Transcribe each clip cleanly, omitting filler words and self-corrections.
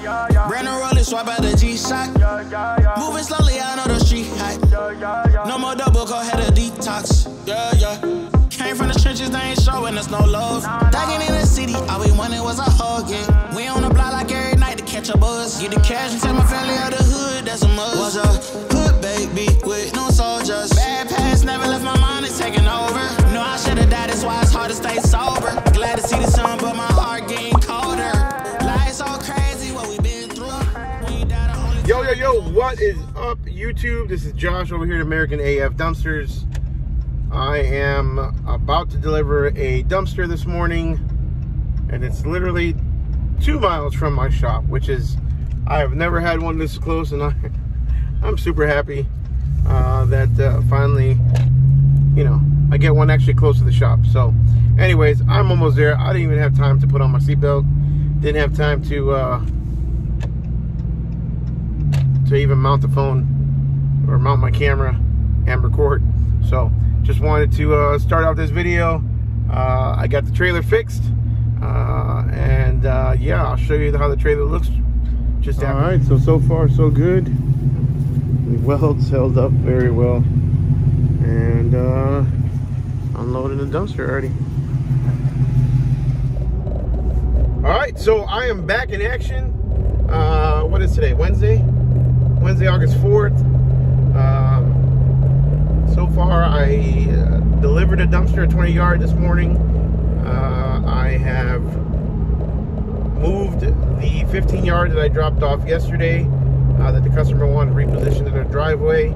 Ran a rollin', swipe out the G-Shock. Moving slowly, I know the street hot. No more double, go ahead a detox. Came from the trenches, they ain't showing us no love. Thuggin' in the city, all we wanted was a hug, yeah. We on the block like every night to catch a buzz. Get the cash and tell my family out the hood, that's a must. Was a hood baby with no soldiers. Bad past never left my mind, it's taking over. Know I should've died, that's why it's hard to stay sober. Glad to see the sun, but my heart getting colder. Life's so crazy, what we been through. We died only. Yo, yo, yo, what is up, YouTube? This is Josh over here at American AF Dumpsters. I am about to deliver a dumpster this morning, and it's literally 2 miles from my shop, which is, I have never had one this close, and I'm super happy that finally, you know, I get one actually close to the shop. So anyways, I'm almost there. I didn't even have time to put on my seatbelt. Didn't have time to even mount the phone or mount my camera and record. So just wanted to start off this video. I got the trailer fixed, and yeah, I'll show you how the trailer looks. Just all right, so far so good. The welds held up very well, and unloaded the dumpster already. All right, so I am back in action. What is today? Wednesday, August 4th. So far, I delivered a dumpster at 20 yard this morning. I have moved the 15 yard that I dropped off yesterday that the customer wanted repositioned in their driveway.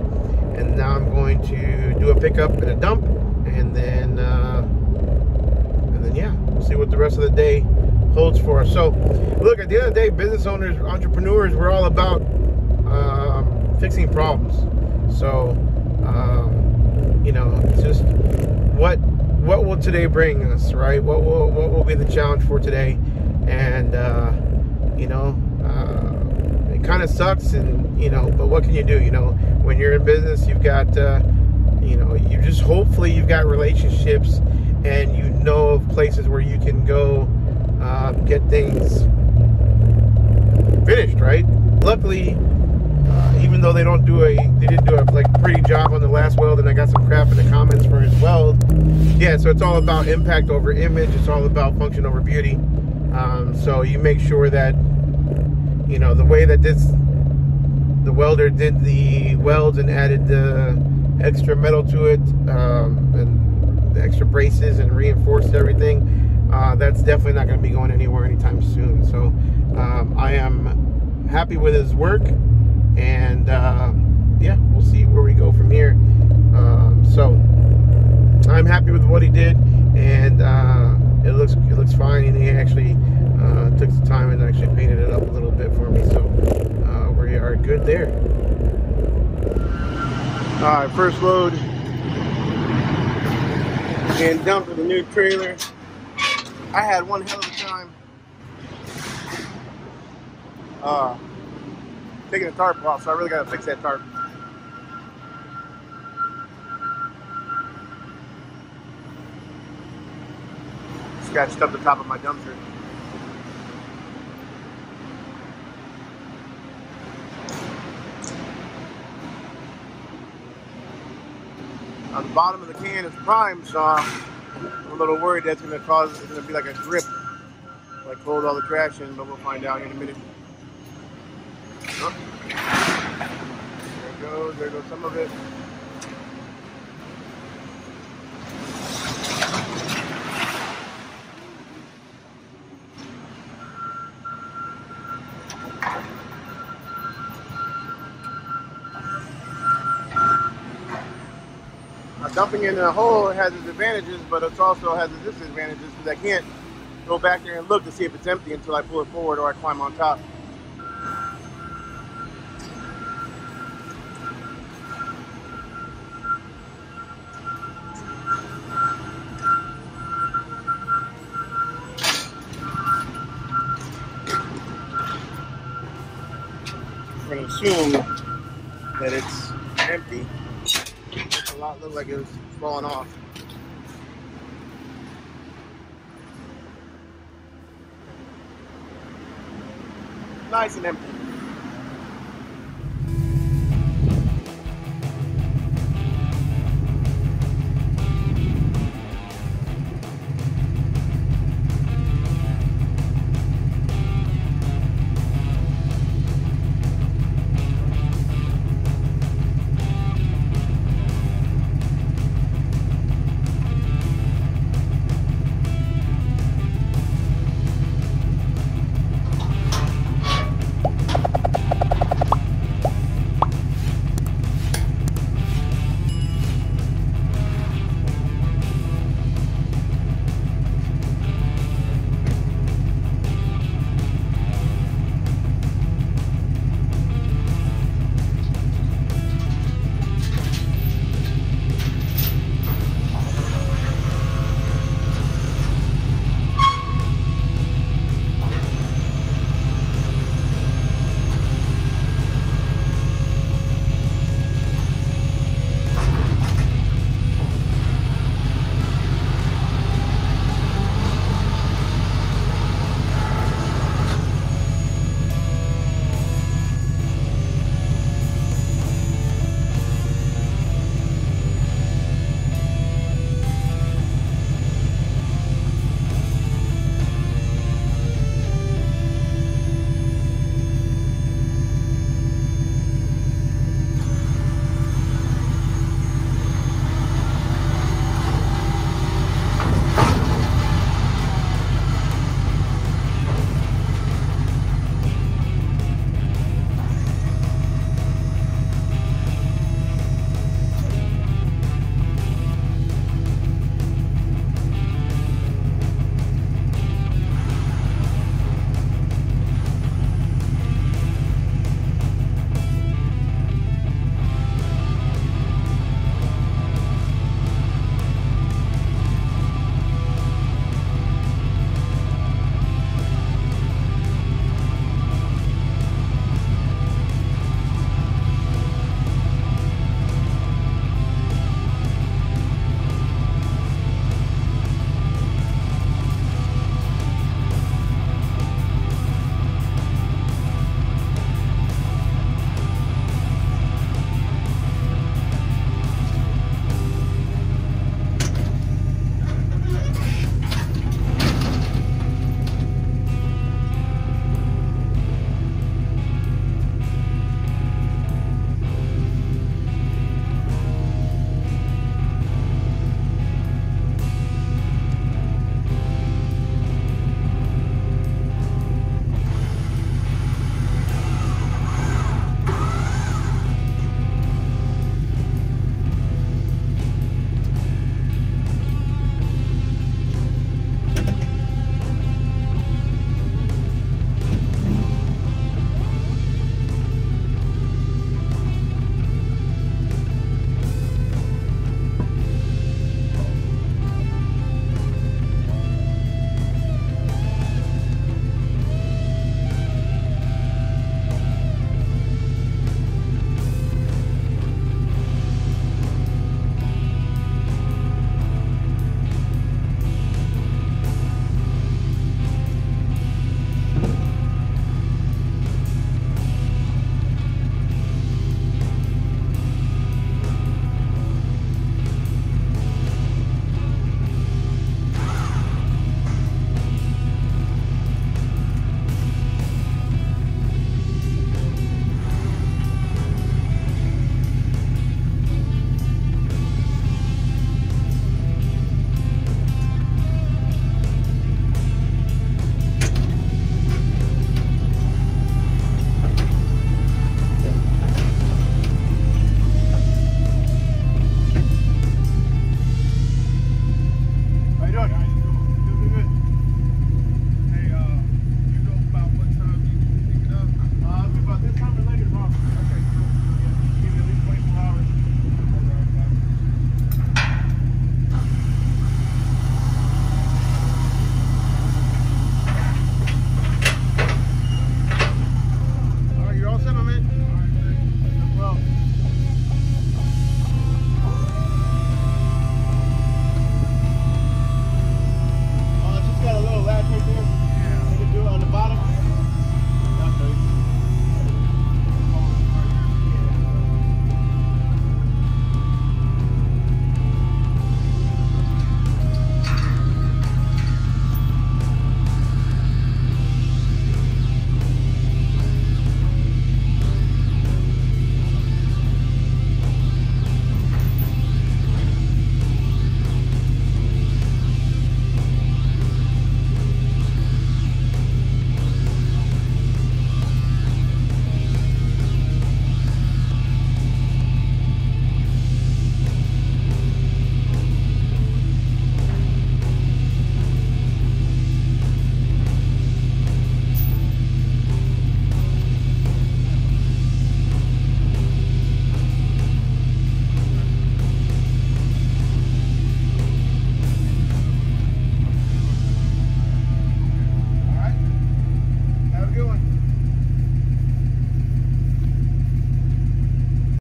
And now I'm going to do a pickup and a dump, and then yeah, we'll see what the rest of the day holds for us. So look, at the end of the day, business owners, entrepreneurs, we're all about fixing problems. So you know, it's just what will today bring us, right? What will be the challenge for today? And you know, it kind of sucks, and you know, but what can you do? You know, when you're in business, you've got you know, you just hopefully you've got relationships, and you know of places where you can go get things finished, right? Luckily, even though they didn't do a like pretty job on the last weld, and I got some crap in the comments for his weld. Yeah, so it's all about impact over image. It's all about function over beauty. So you make sure that, you know, the way that the welder did the welds and added the extra metal to it, and the extra braces and reinforced everything, that's definitely not going to be going anywhere anytime soon. So I am happy with his work. And yeah, we'll see where we go from here. So I'm happy with what he did, and it looks fine. And he actually took the time and actually painted it up a little bit for me, so we are good there. All right, first load and dump of the new trailer. I had one hell of a time taking the tarp off, so I really gotta fix that tarp. Scratched up the top of my dumpster. On the bottom of the can is primed, so I'm a little worried that's gonna cause, it's gonna be like a drip. Like hold all the trash in, but we'll find out in a minute. There goes some of it. Now, dumping in a hole has its advantages, but it also has its disadvantages, because I can't go back there and look to see if it's empty until I pull it forward or I climb on top. I'm going to assume that it's empty. A lot looked like it was falling off. nice and empty.